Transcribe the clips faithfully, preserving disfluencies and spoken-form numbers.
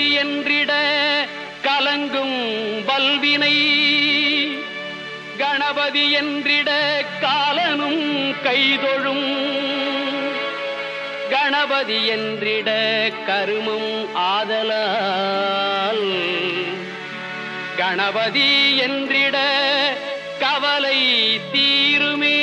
கதி என்றிட கலங்கும் வல்வினை கணபதி என்றிட காலனும் கைதொழும் கணபதி என்றிட கருமம் ஆதலால் கணபதி என்றிட கவலை தீருமே.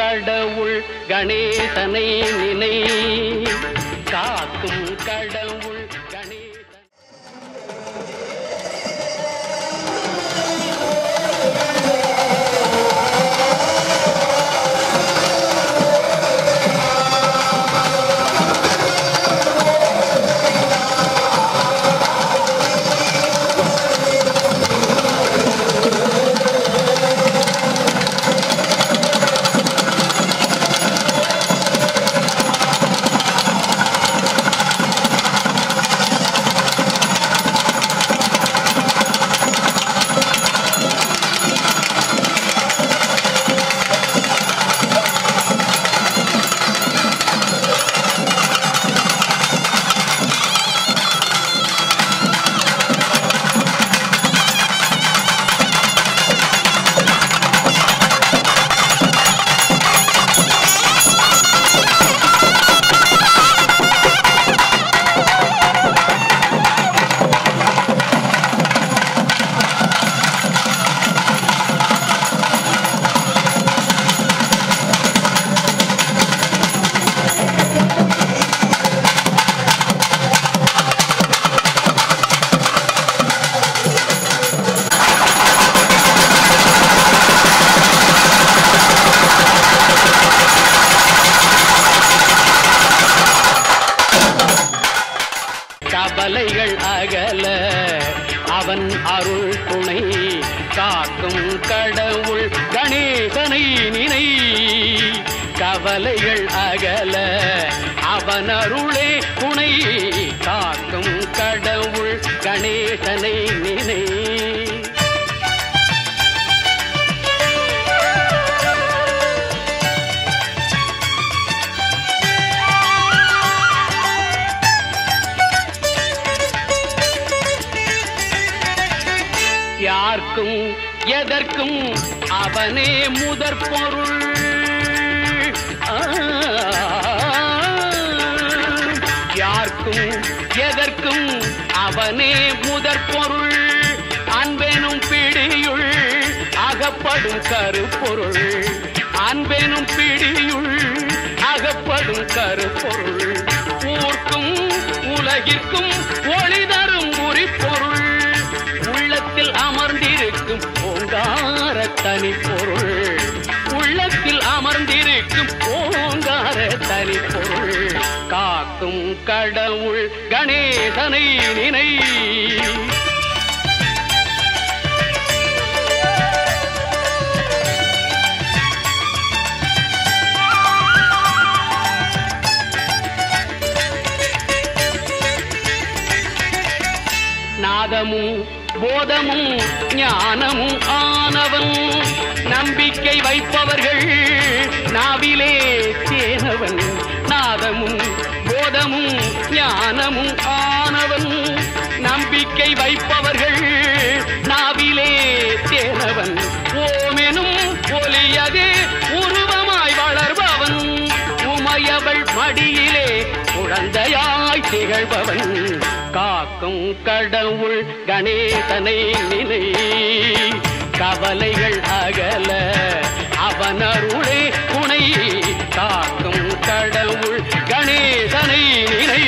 கடவுள் கணேசனை நினை காக்கும் கடவுள் கணேசன். கவலைகள் அகல அவன் அருள் துணை காக்கும் கடவுள் கணேசனை நினை கவலைகள் அகல அவன் அருளே துணை காக்கும் கடவுள் கணேசனை நினை. யார்க்கும் எதற்கும் அவனே முதற் பொருள் யார்க்கும் எதற்கும் அவனே முதற் பொருள் அன்பெனும் பிடியுள் அகப்படும் கருப்பொருள் அன்பெனும் பிடியுள் அகப்படும் கருப்பொருள் ஊர்க்கும் உலகிற்கும் ஒளி தரும் உரிப்பொருள் உள்ளத்தில் அமர்ந்திருக்கும் ஓங்கார தனி பொருள் உள்ளத்தில் அமர்ந்திருக்கும் ஓங்கார தனி பொருள் காக்கும் கடவுள் கணேசனை நினை. நாதமும் போதமும் ஞானமும் ஆனவன் நம்பிக்கை வைப்பவர்கள் நாவிலே சேனவன் நாதமும் போதமும் ஞானமும் ஆனவன் நம்பிக்கை வைப்பவர்கள் நாவிலே சேனவன் ஓமெனும் ஒலியது உருவமாய் வளர்பவன் உமையவள் மடியிலே குழந்தையாய் திகழ்பவன் காக்கும் கடவுள் கணேசனை நினை கவலைகள் அகல அவன் அருளே துணை காக்கும் கடவுள் கணேசனை நினை.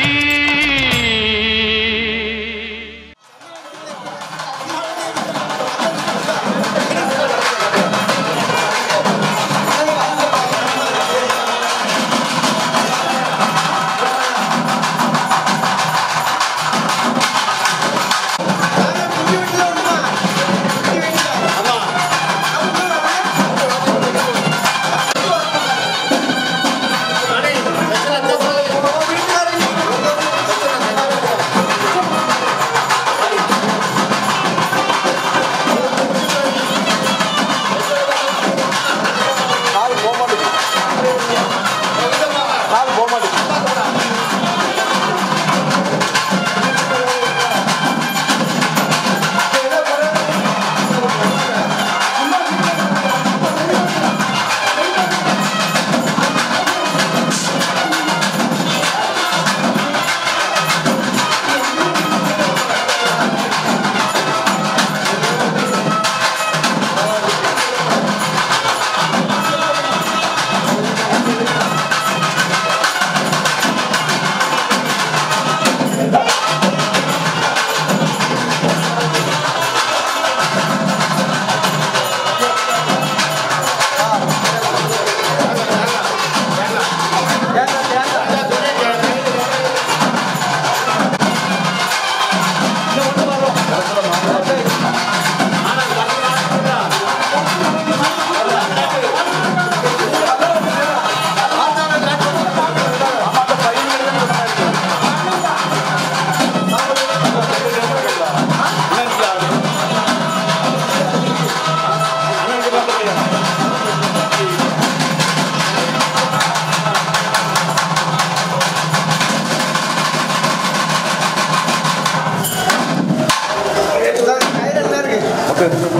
All right.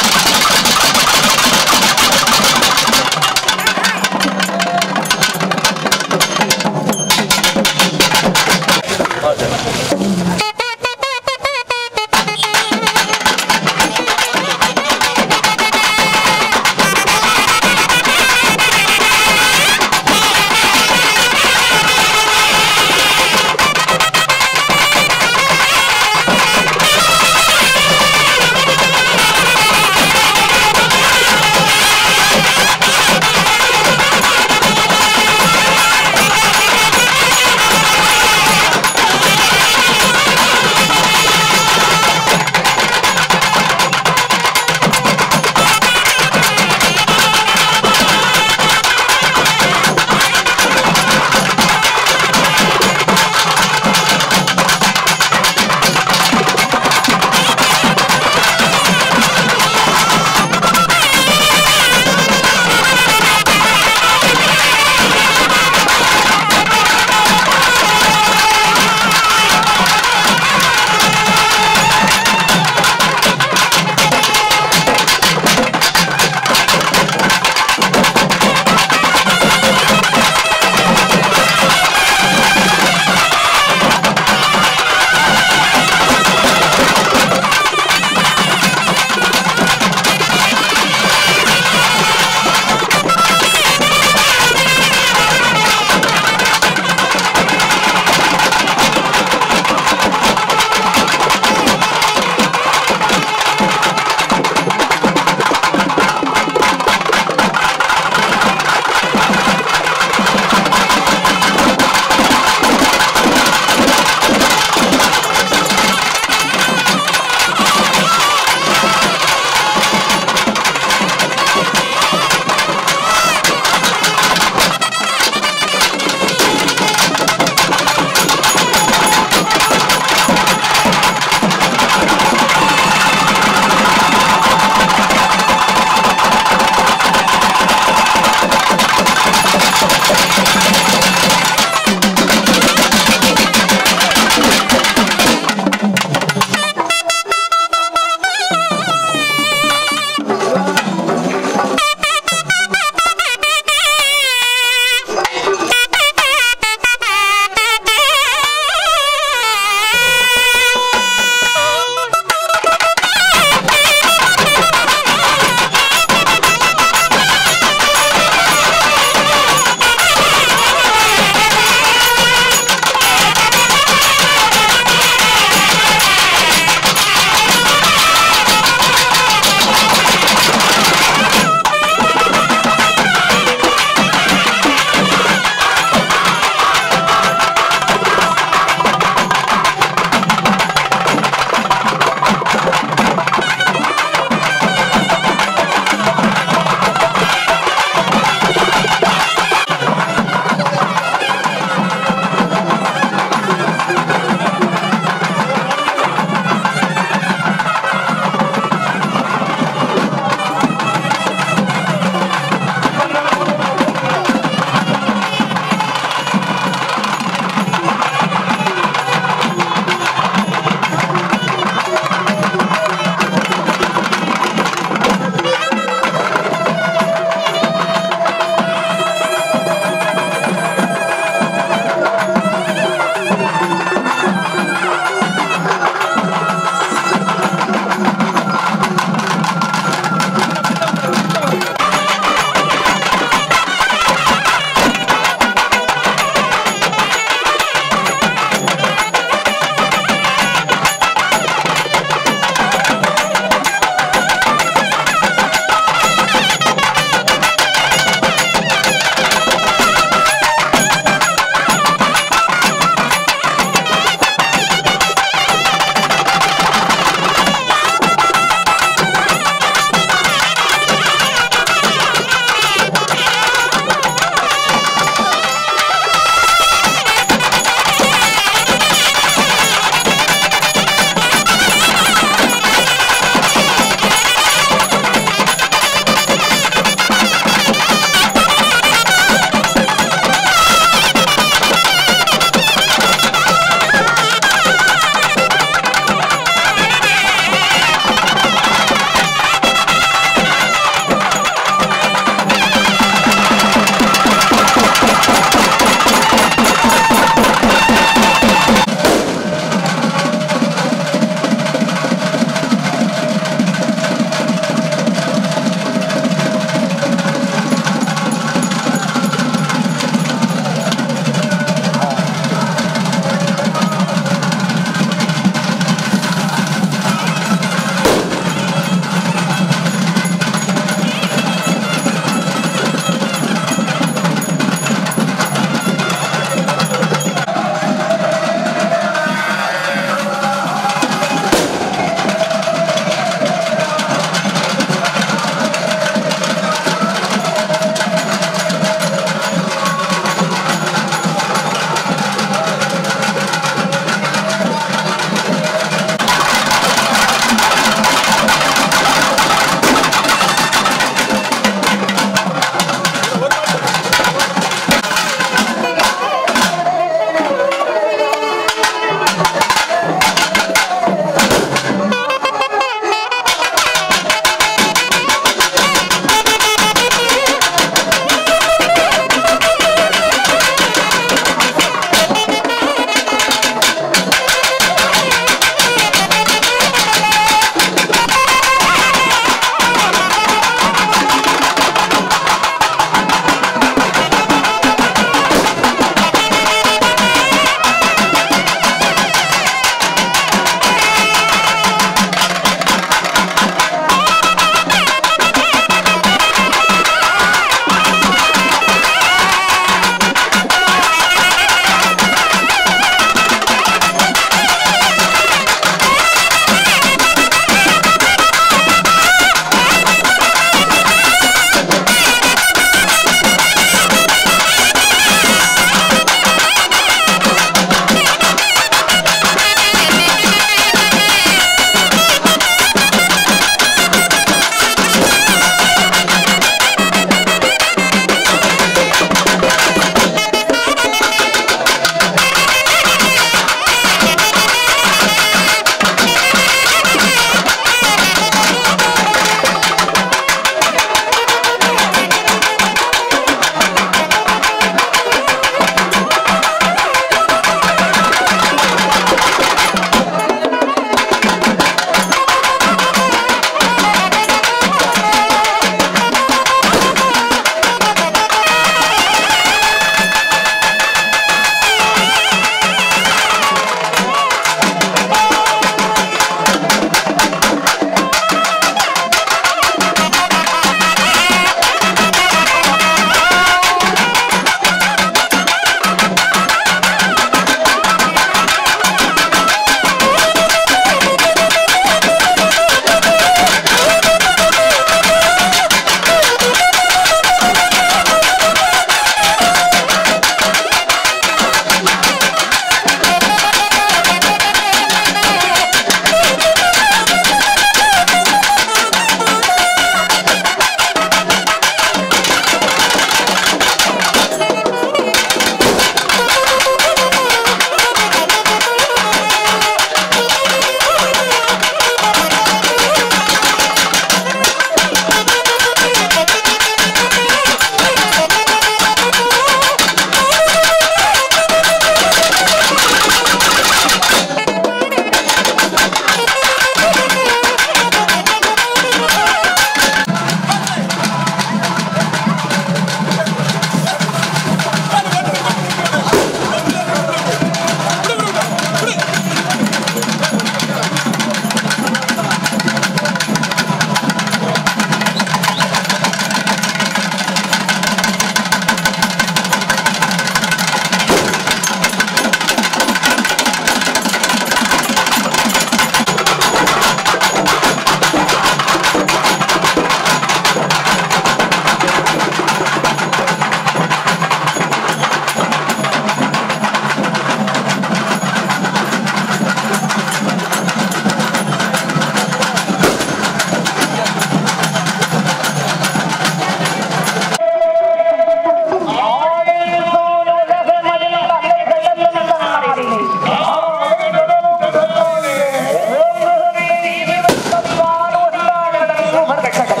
जन्मों भर रक्षा करें।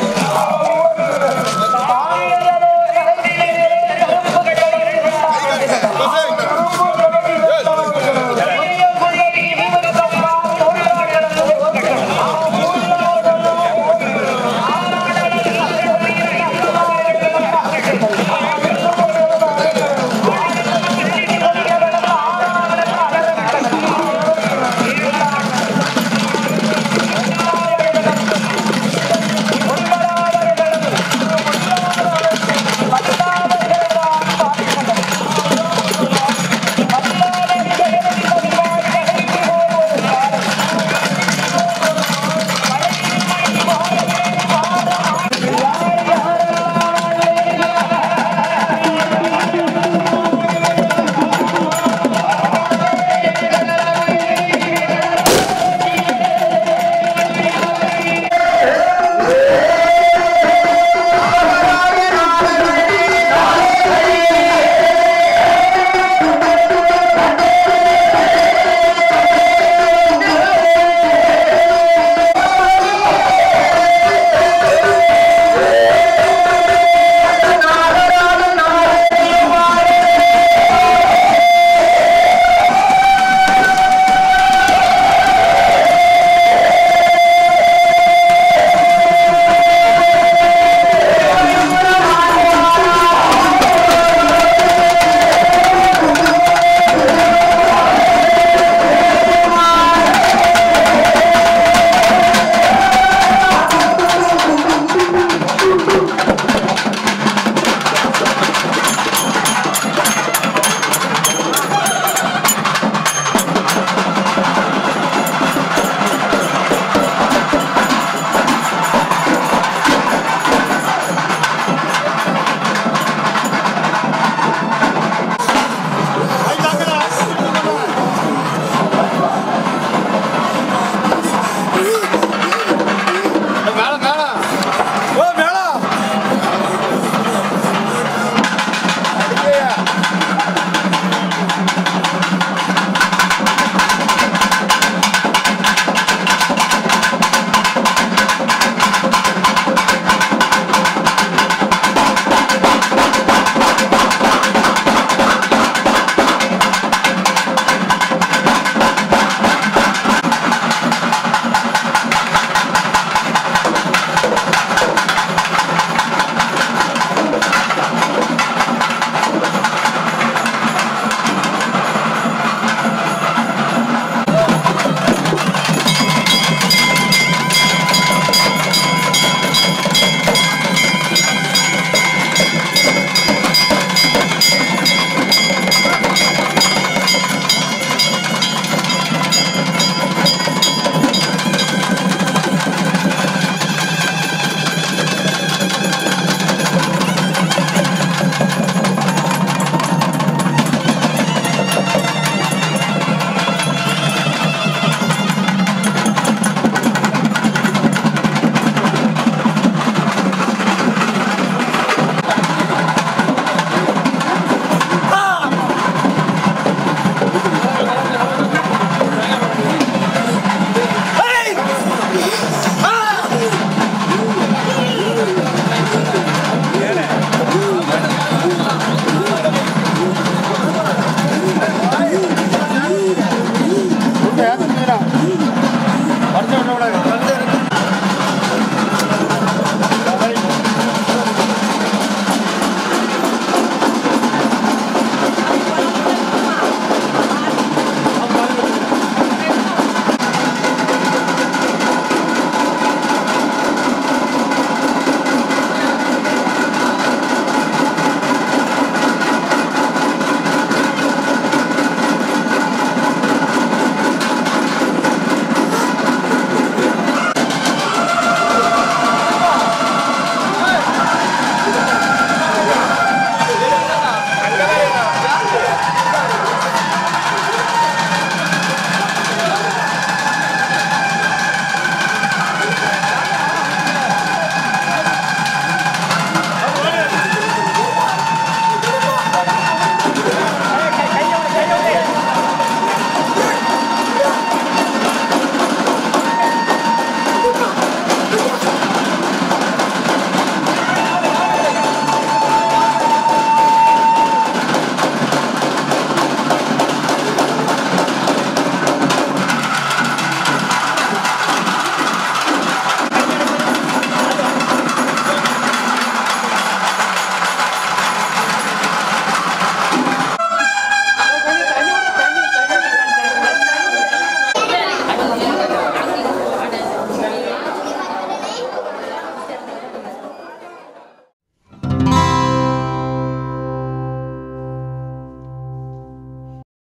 Yeah.